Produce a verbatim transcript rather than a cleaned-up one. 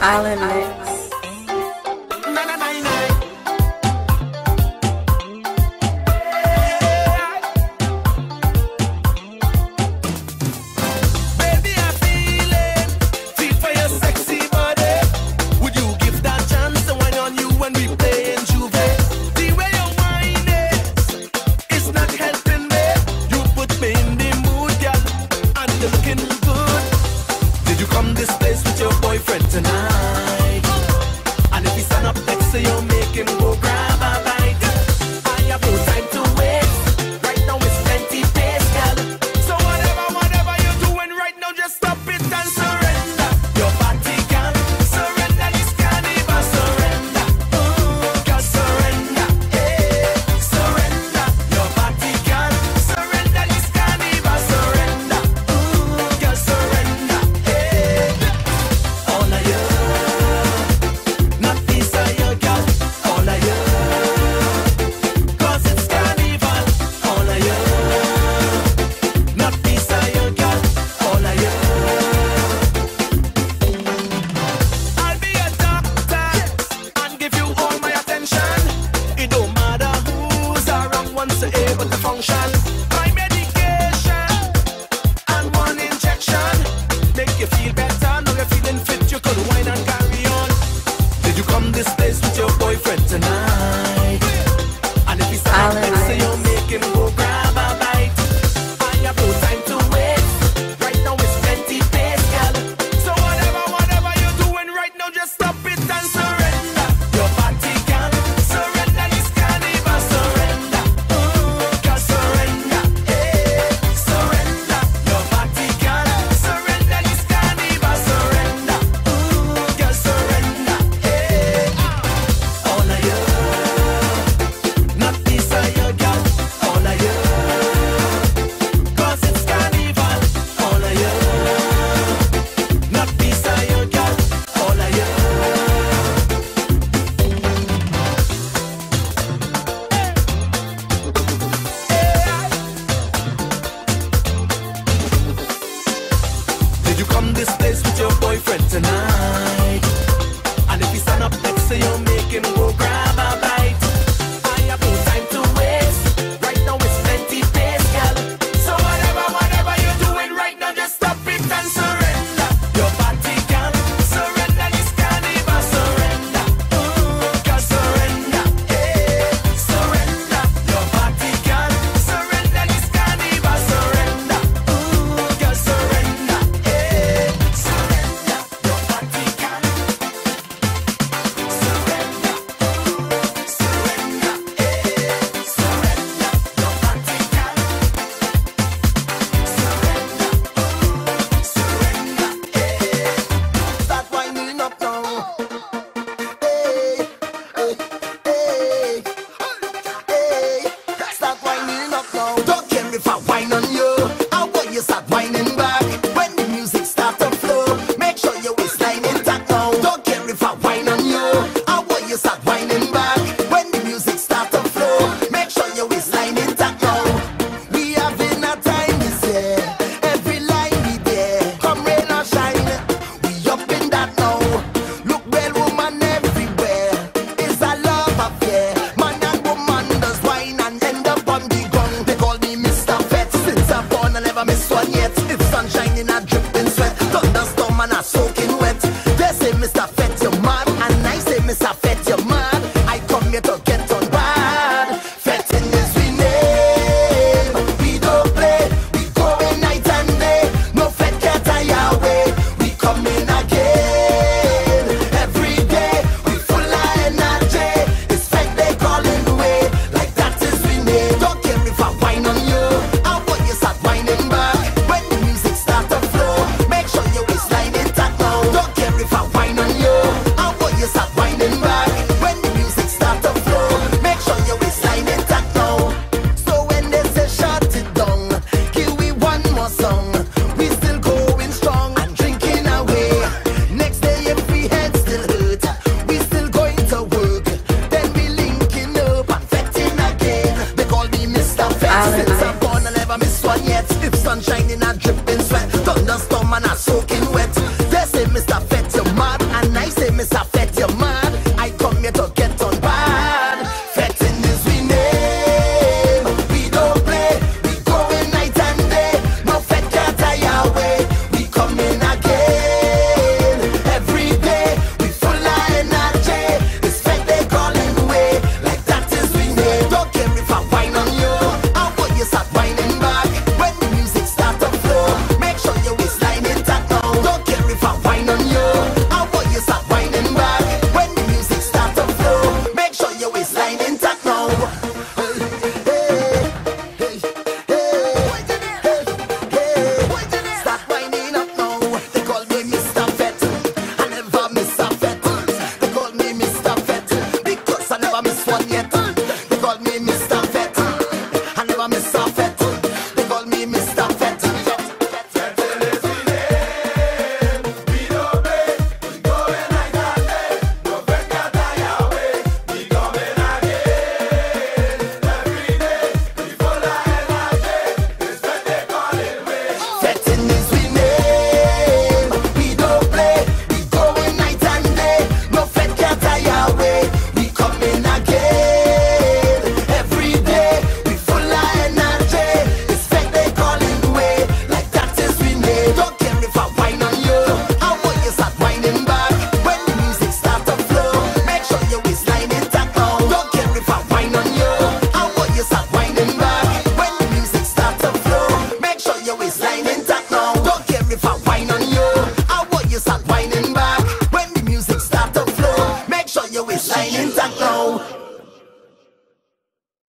Island Mix. Sunshine and a dripping sweat, thunderstorm and a soaking.